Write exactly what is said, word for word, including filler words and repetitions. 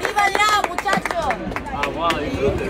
¡Viva ya, muchachos! ¡Ah, wow!